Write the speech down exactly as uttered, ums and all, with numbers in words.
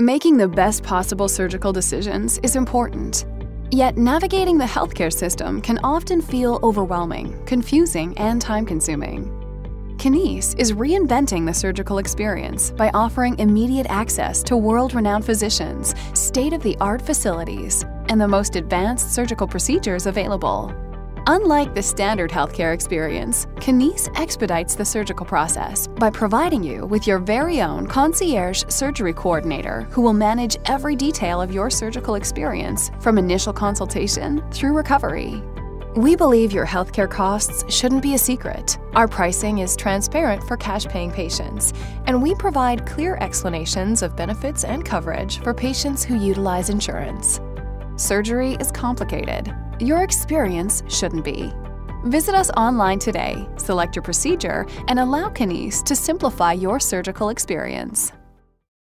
Making the best possible surgical decisions is important. Yet navigating the healthcare system can often feel overwhelming, confusing, and time-consuming. Kinese is reinventing the surgical experience by offering immediate access to world-renowned physicians, state-of-the-art facilities, and the most advanced surgical procedures available. Unlike the standard healthcare experience, Kinese expedites the surgical process by providing you with your very own concierge surgery coordinator who will manage every detail of your surgical experience from initial consultation through recovery. We believe your healthcare costs shouldn't be a secret. Our pricing is transparent for cash-paying patients, and we provide clear explanations of benefits and coverage for patients who utilize insurance. Surgery is complicated. Your experience shouldn't be. Visit us online today, select your procedure, and allow Kinese to simplify your surgical experience.